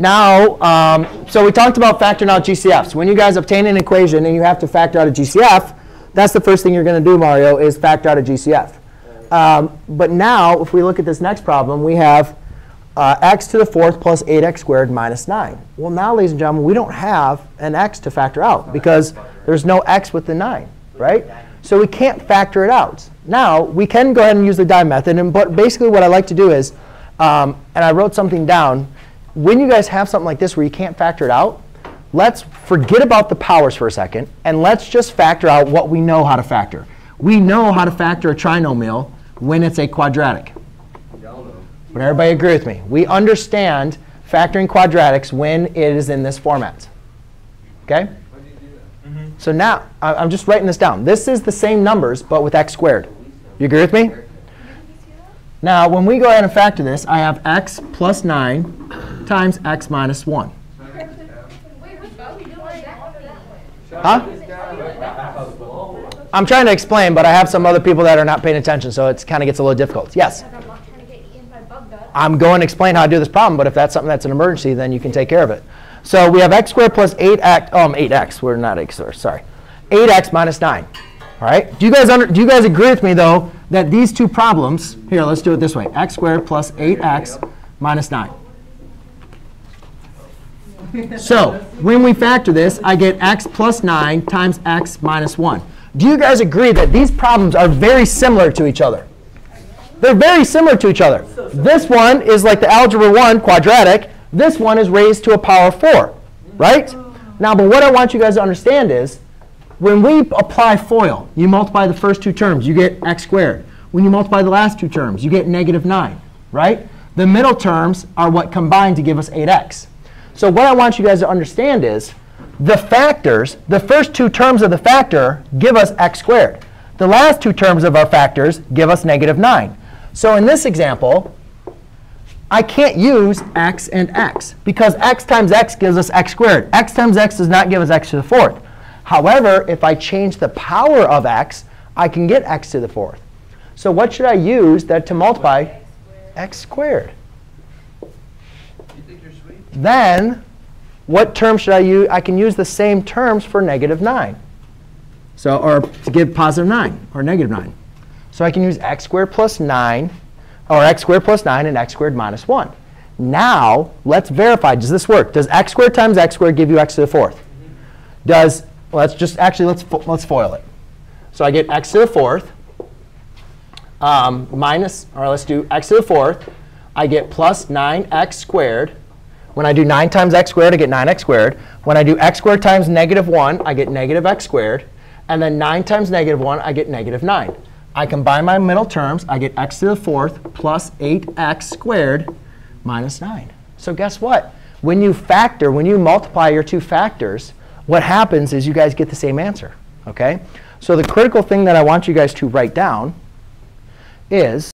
Now, so we talked about factoring out GCFs. When you guys obtain an equation and you have to factor out a GCF, that's the first thing you're going to do, Mario, is factor out a GCF. But now, if we look at this next problem, we have x to the 4th plus 8x squared minus 9. Well, now, ladies and gentlemen, we don't have an x to factor out because there's no x with the 9, right? So we can't factor it out. Now, we can go ahead and use the dime method. But basically, what I like to do is, and I wrote something down, when you guys have something like this where you can't factor it out, let's forget about the powers for a second, and let's just factor out what we know how to factor. We know how to factor a trinomial when it's a quadratic. Would everybody agree with me? We understand factoring quadratics when it is in this format. OK? So now, I'm just writing this down. This is the same numbers, but with x squared. You agree with me? Now, when we go ahead and factor this, I have x plus 9 times x minus 1. Huh? I'm trying to explain, but I have some other people that are not paying attention, so it kind of gets a little difficult. Yes? I'm going to explain how I do this problem, but if that's something that's an emergency, then you can take care of it. So we have x squared plus 8x. We're not x squared, sorry. 8x minus 9. All right? Do you guys agree with me, though, that these two problems, here, let's do it this way, x squared plus 8x minus 9. So when we factor this, I get x plus 9 times x minus 1. Do you guys agree that these problems are very similar to each other? They're very similar to each other. This one is like the algebra 1 quadratic. This one is raised to a power of 4, right? Now, but what I want you guys to understand is when we apply FOIL, you multiply the first two terms, you get x squared. When you multiply the last two terms, you get negative 9, right? The middle terms are what combine to give us 8x. So what I want you guys to understand is the factors, the first two terms of the factor give us x squared. The last two terms of our factors give us negative 9. So in this example, I can't use x and x, because x times x gives us x squared. X times x does not give us x to the 4th. However, if I change the power of x, I can get x to the 4th. So what should I use that to multiply? X squared. You think you're sweet? Then what term should I use? I can use the same terms for negative 9, so or to give positive 9 or negative 9. So I can use x squared plus 9. Or x squared plus 9 and x squared minus 1. Now, let's verify. Does this work? Does x squared times x squared give you x to the 4th? Does, let's FOIL it. So I get x to the 4th minus, or let's do x to the 4th. I get plus 9x squared. When I do 9 times x squared, I get 9x squared. When I do x squared times negative 1, I get negative x squared. And then 9 times negative 1, I get negative 9. I combine my middle terms. I get x to the 4th plus 8x squared minus 9. So guess what? When you factor, when you multiply your two factors, what happens is you guys get the same answer. Okay? So the critical thing that I want you guys to write down is